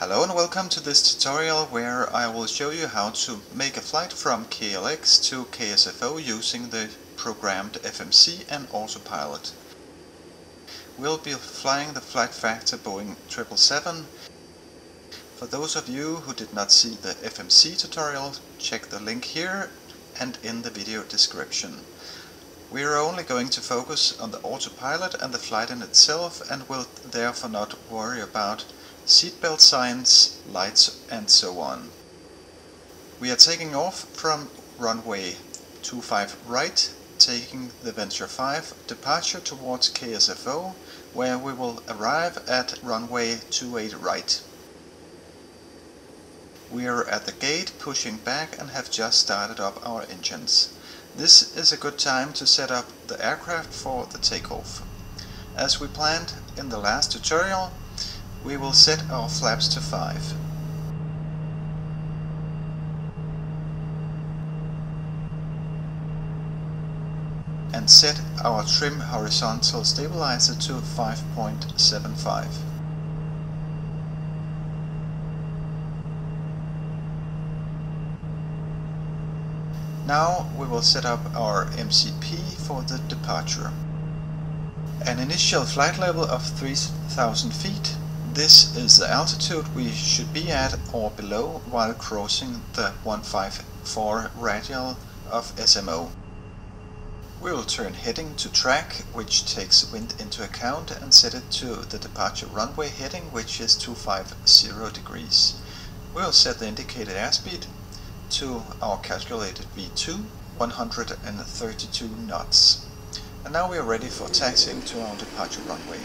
Hello and welcome to this tutorial where I will show you how to make a flight from KLX to KSFO using the programmed FMC and autopilot. We'll be flying the Flight Factor Boeing 777. For those of you who did not see the FMC tutorial, check the link here and in the video description. We are only going to focus on the autopilot and the flight in itself and will therefore not worry about seatbelt signs, lights and so on. We are taking off from runway 25 right, taking the Venture 5 departure towards KSFO, where we will arrive at runway 28 right. We are at the gate pushing back and have just started up our engines. This is a good time to set up the aircraft for the takeoff. As we planned in the last tutorial, we will set our flaps to 5. And set our trim horizontal stabilizer to 5.75. Now we will set up our MCP for the departure. An initial flight level of 3,000 feet. This is the altitude we should be at or below while crossing the 154 radial of SMO. We will turn heading to track, which takes wind into account, and set it to the departure runway heading, which is 250 degrees. We will set the indicated airspeed to our calculated V2, 132 knots. And now we are ready for taxiing to our departure runway.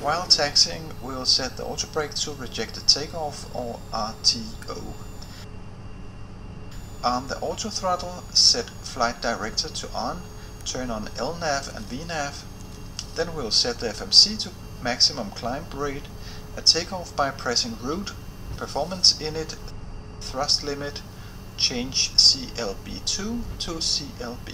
While taxiing, we will set the auto brake to rejected takeoff or RTO. Arm the auto throttle, set flight director to on, turn on LNAV and VNAV. Then we will set the FMC to maximum climb rate at takeoff by pressing root, performance init, thrust limit, change CLB2 to CLB.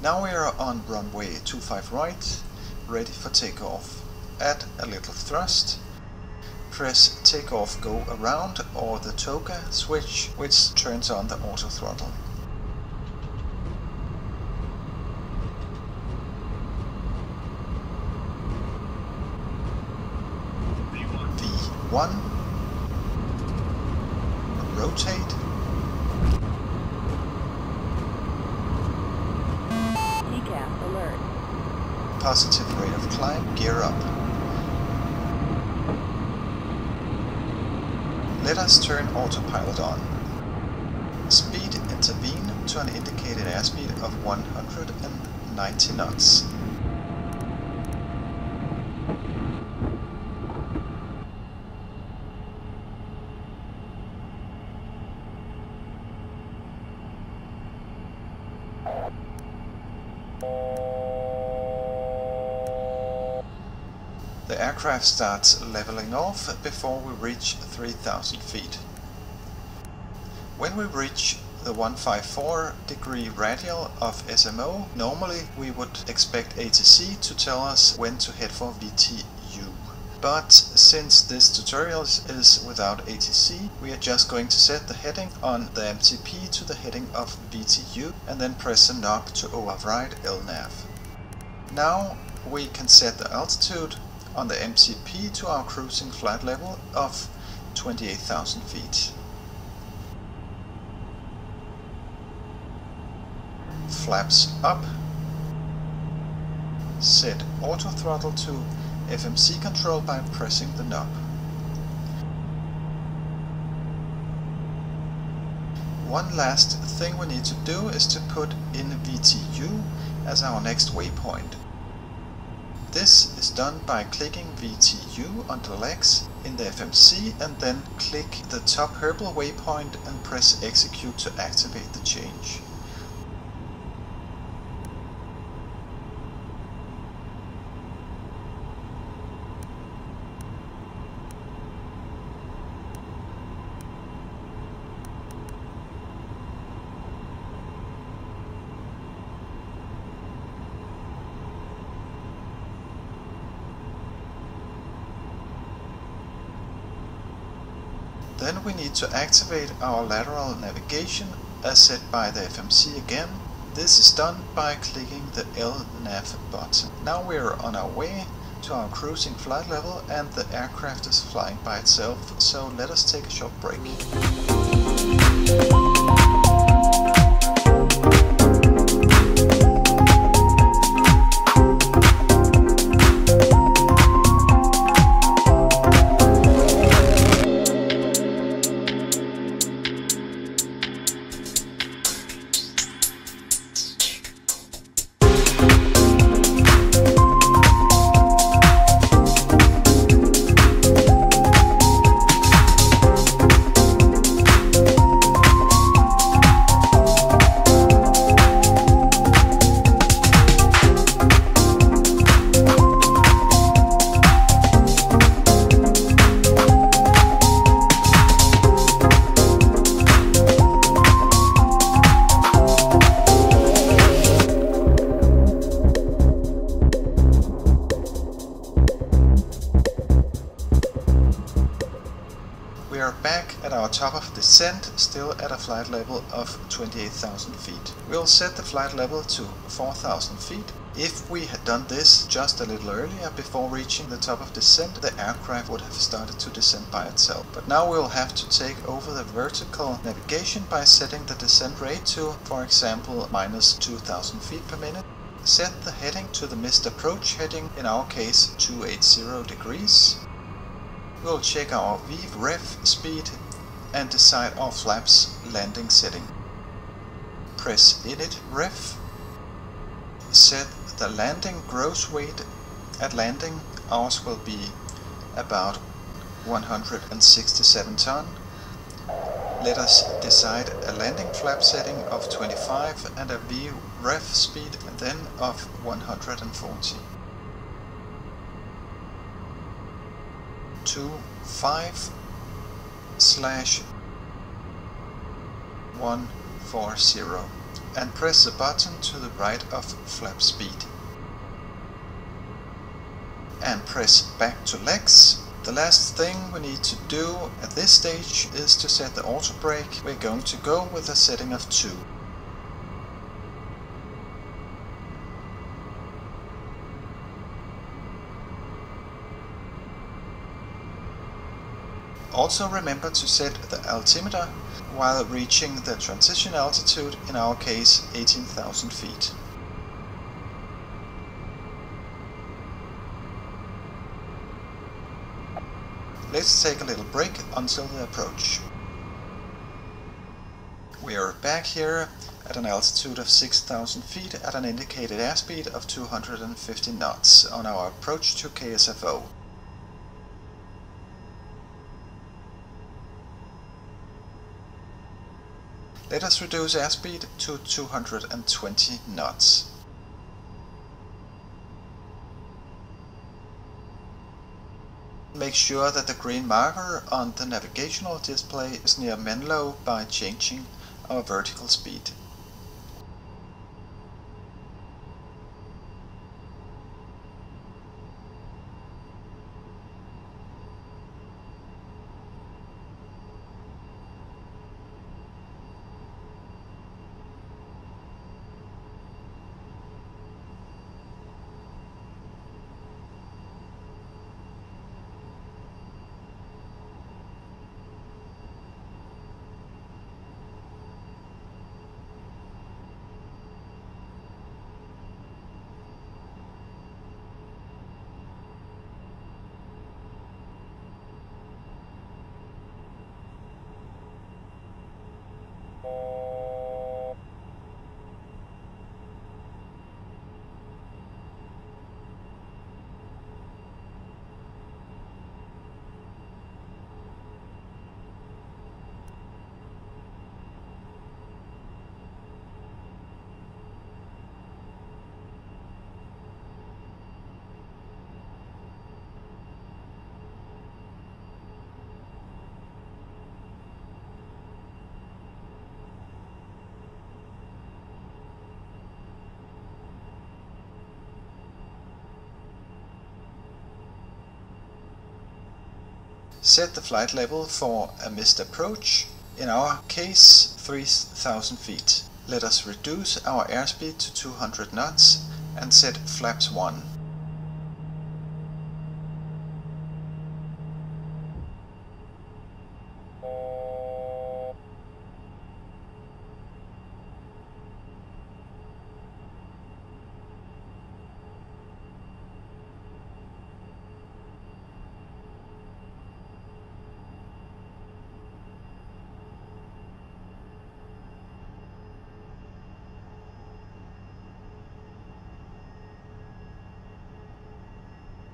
Now we are on runway 25 right, ready for takeoff. Add a little thrust, press takeoff go around or the TOGA switch, which turns on the auto throttle. V1, rotate. Positive rate of climb, gear up. Let us turn autopilot on. Speed intervene to an indicated airspeed of 190 knots. The aircraft starts leveling off before we reach 3,000 feet. When we reach the 154 degree radial of SMO, normally we would expect ATC to tell us when to head for VTU. But since this tutorial is without ATC, we are just going to set the heading on the MCP to the heading of VTU and then press the knob to override LNAV. Now we can set the altitude on the MCP to our cruising flight level of 28,000 feet. flaps up, set auto throttle to FMC control by pressing the knob. One last thing we need to do is to put in VTU as our next waypoint. This is done by clicking VTU on the legs in the FMC and then click the top purple waypoint and press execute to activate the change. Then we need to activate our lateral navigation as set by the FMC again. This is done by clicking the LNAV button. Now we are on our way to our cruising flight level and the aircraft is flying by itself, so let us take a short break. We are back at our top of descent, still at a flight level of 28,000 feet. We'll set the flight level to 4,000 feet. If we had done this just a little earlier before reaching the top of descent, the aircraft would have started to descend by itself. But now we'll have to take over the vertical navigation by setting the descent rate to, for example, minus 2,000 feet per minute. Set the heading to the missed approach heading, in our case 280 degrees. We'll check our VREF speed and decide our flaps landing setting. Press init ref. Set the landing gross weight. At landing, ours will be about 167 ton. Let us decide a landing flap setting of 25 and a VREF speed then of 140. 25/140 and press the button to the right of flap speed and press back to legs. The last thing we need to do at this stage is to set the auto brake. We're going to go with a setting of 2. Also remember to set the altimeter while reaching the transition altitude, in our case 18,000 feet. Let's take a little break until the approach. We are back here at an altitude of 6,000 feet at an indicated airspeed of 250 knots on our approach to KSFO. Let us reduce airspeed to 220 knots. Make sure that the green marker on the navigational display is near Menlo by changing our vertical speed. set the flight level for a missed approach, in our case 3,000 feet. Let us reduce our airspeed to 200 knots and set flaps 1.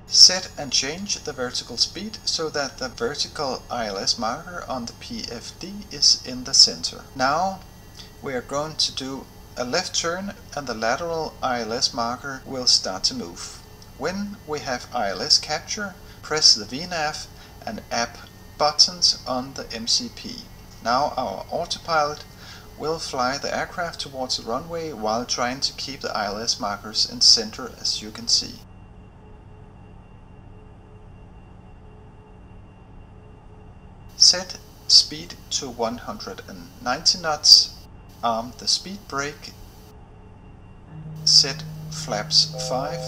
Set and change the vertical speed so that the vertical ILS marker on the PFD is in the center. Now we are going to do a left turn and the lateral ILS marker will start to move. When we have ILS capture, press the VNAV and APP buttons on the MCP. Now our autopilot will fly the aircraft towards the runway while trying to keep the ILS markers in center, as you can see. Set speed to 190 knots, arm the speed brake, set flaps 5,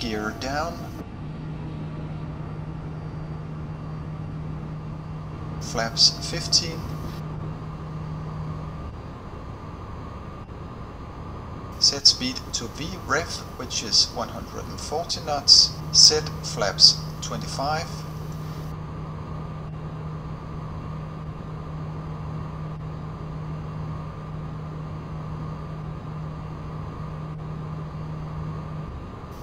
gear down, flaps 15, set speed to VREF, which is 140 knots, set flaps 25,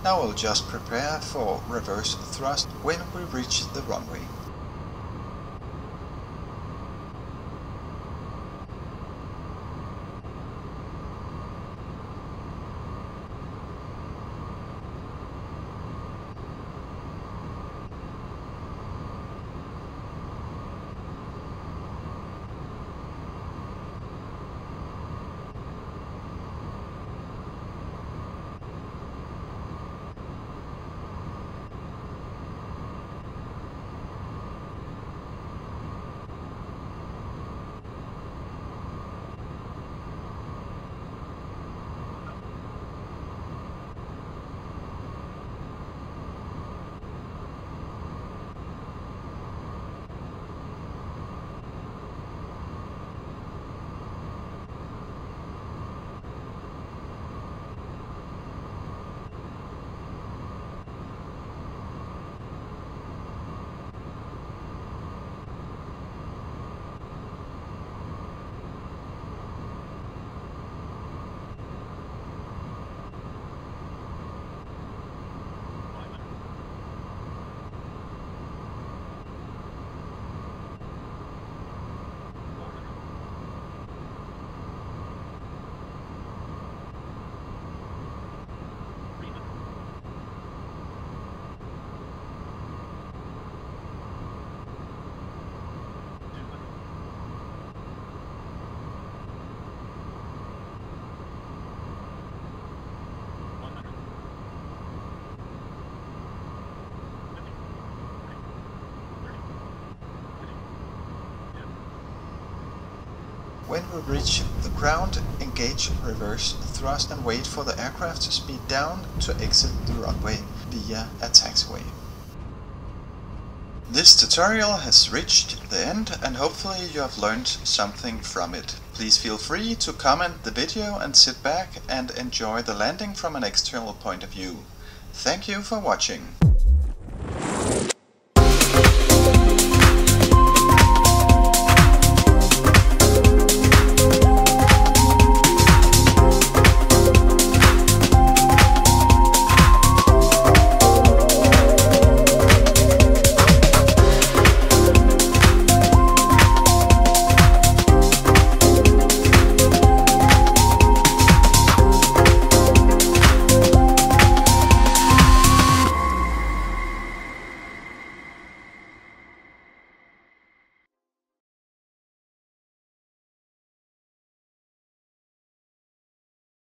Now we'll just prepare for reverse thrust when we reach the runway. When we reach the ground, engage reverse thrust and wait for the aircraft to speed down to exit the runway via a taxiway. This tutorial has reached the end and hopefully you have learned something from it. Please feel free to comment the video and sit back and enjoy the landing from an external point of view. Thank you for watching.